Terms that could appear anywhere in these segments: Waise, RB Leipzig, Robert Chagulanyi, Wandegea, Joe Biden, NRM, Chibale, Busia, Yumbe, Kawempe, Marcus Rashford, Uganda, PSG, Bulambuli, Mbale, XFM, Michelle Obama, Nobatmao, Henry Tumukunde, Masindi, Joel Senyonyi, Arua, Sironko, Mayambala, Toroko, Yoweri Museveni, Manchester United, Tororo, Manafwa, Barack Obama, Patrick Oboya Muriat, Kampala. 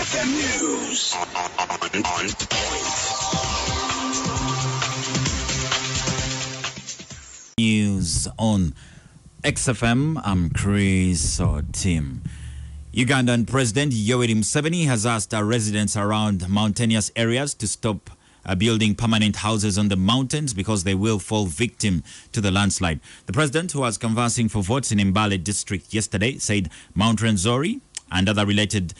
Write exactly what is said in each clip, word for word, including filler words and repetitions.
X F M News. News on X F M. I'm Chris or Tim. Ugandan President Yoweri Museveni has asked our residents around mountainous areas to stop Uh, building permanent houses on the mountains because they will fall victim to the landslide. The president, who was canvassing for votes in Mbale district yesterday, said Mount Renzori and other related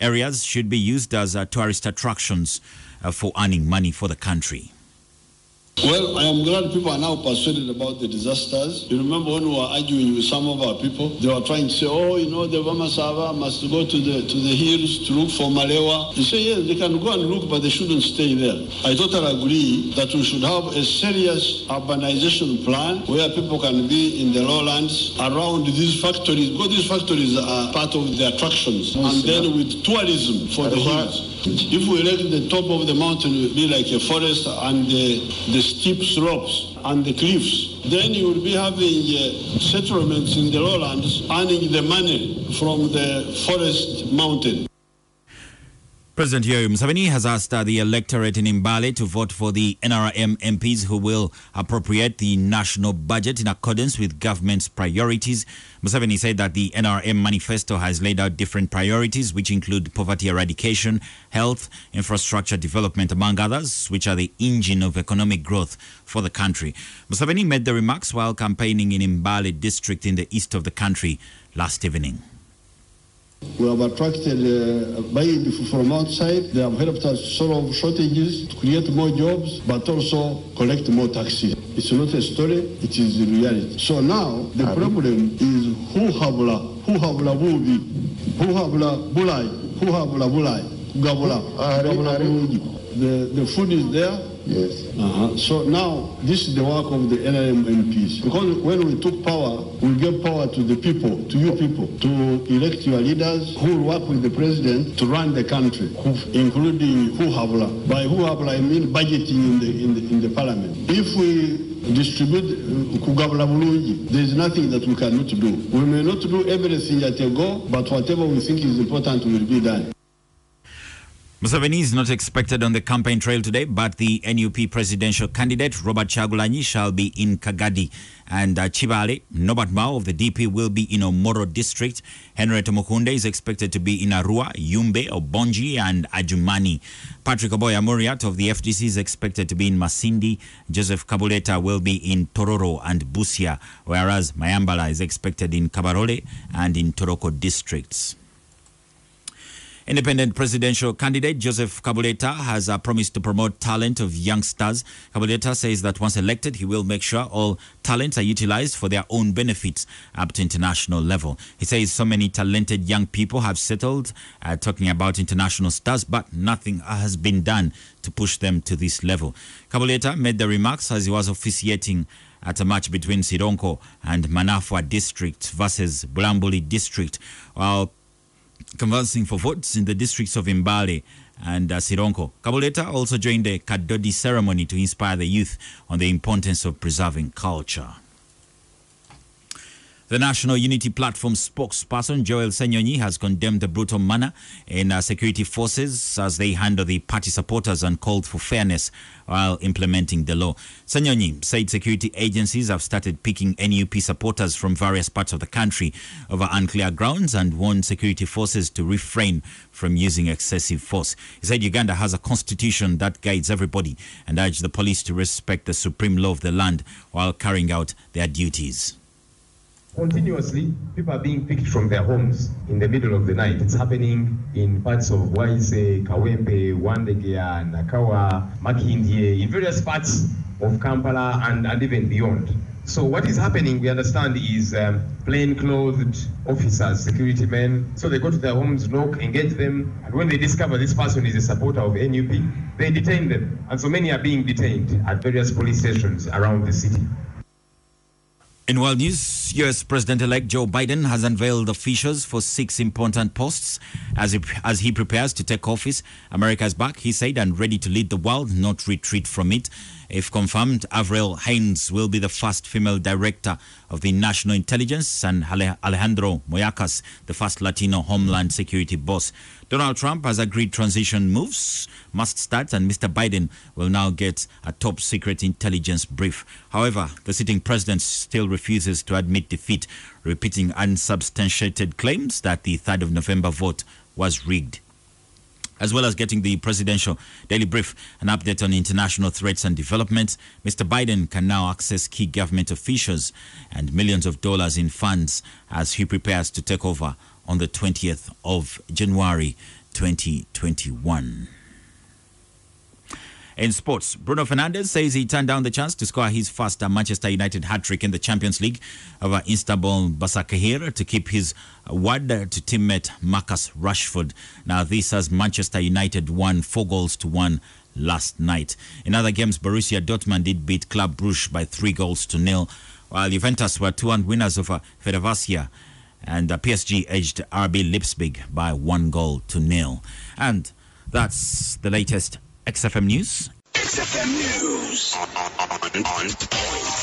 areas should be used as uh, tourist attractions uh, for earning money for the country. Well, I am glad people are now persuaded about the disasters. You remember when we were arguing with some of our people, they were trying to say, oh, you know, the Wamasava must go to the to the hills to look for Malewa. They say, yes, they can go and look, but they shouldn't stay there. I totally agree that we should have a serious urbanization plan where people can be in the lowlands around these factories. Because these factories are part of the attractions. Yes, and then yeah. with tourism for the hills. If we let the top of the mountain be like a forest and the, the steep slopes and the cliffs, then you will be having uh, settlements in the lowlands earning the money from the forest mountain. President Yoweri Museveni has asked uh, the electorate in Mbale to vote for the N R M M Ps who will appropriate the national budget in accordance with government's priorities. Museveni said that the N R M manifesto has laid out different priorities, which include poverty eradication, health, infrastructure development, among others, which are the engine of economic growth for the country. Museveni made the remarks while campaigning in Mbale district in the east of the country last evening. We have attracted uh, buying from outside. They have helped us solve shortages, to create more jobs, but also collect more taxes. It's not a story, it is the reality. So now the problem is who habla, who habla bubi, who habla bulai, who habla bulai, gabula, gabula bubi. The the food is there. Yes. Uh-huh. So now this is the work of the N R M M Ps. Because when we took power, we gave power to the people, to you people, to elect your leaders who will work with the president to run the country, who, including Huhabla. By Huhabla, I mean budgeting in the in the, in the parliament. If we distribute Kugabla Bulungi, there is nothing that we cannot do. We may not do everything at a go, but whatever we think is important will be done. Museveni is not expected on the campaign trail today, but the N U P presidential candidate Robert Chagulanyi shall be in Kagadi and uh, Chibale. Nobatmao of the D P will be in Omoro district. Henry Tumukunde is expected to be in Arua, Yumbe, Obonji and Ajumani. Patrick Oboya Muriat of the F D C is expected to be in Masindi. Joseph Kabuleta will be in Tororo and Busia, whereas Mayambala is expected in Kabarole and in Toroko districts. Independent presidential candidate Joseph Kabuleta has uh, promised to promote talent of youngsters. Kabuleta says that once elected, he will make sure all talents are utilized for their own benefits up to international level. He says so many talented young people have settled, uh, talking about international stars, but nothing has been done to push them to this level. Kabuleta made the remarks as he was officiating at a match between Sironko and Manafwa district versus Bulambuli district, while conversing for votes in the districts of Mbale and uh, Sironko. Kabuleta also joined the Kagadi ceremony to inspire the youth on the importance of preserving culture. The National Unity Platform spokesperson Joel Senyonyi has condemned the brutal manner in uh, security forces as they handle the party supporters and called for fairness while implementing the law. Senyonyi said security agencies have started picking N U P supporters from various parts of the country over unclear grounds and warned security forces to refrain from using excessive force. He said Uganda has a constitution that guides everybody and urged the police to respect the supreme law of the land while carrying out their duties. Continuously, people are being picked from their homes in the middle of the night. It's happening in parts of Waise, Kawempe, Wandegea, Nakawa, Makindye, in various parts of Kampala and, and even beyond. So what is happening, we understand, is um, plain-clothed officers, security men. So they go to their homes, knock, engage them, and when they discover this person is a supporter of N U P, they detain them. And so many are being detained at various police stations around the city. In world news, U S President-elect Joe Biden has unveiled officials for six important posts as he, as he prepares to take office. America is back, he said, and ready to lead the world, not retreat from it. If confirmed, Avril Haines will be the first female director of the National Intelligence and Alejandro Mayorkas, the first Latino Homeland Security boss. Donald Trump has agreed transition moves must start, and Mister Biden will now get a top-secret intelligence brief. However, the sitting president still refuses to admit defeat, repeating unsubstantiated claims that the third of November vote was rigged. As well as getting the presidential daily brief, an update on international threats and developments, Mister Biden can now access key government officials and millions of dollars in funds as he prepares to take over on the twentieth of January twenty twenty-one. In sports, Bruno Fernandes says he turned down the chance to score his first Manchester United hat-trick in the Champions League over Istanbul Başakşehir to keep his word to teammate Marcus Rashford. Now this has Manchester United won four goals to one last night. In other games, Borussia Dortmund did beat Club Brugge by three goals to nil, while Juventus were two one winners over Fenerbahce, and P S G edged R B Leipzig by one goal to nil. And that's the latest X F M News. X F M News on, on, on, on point.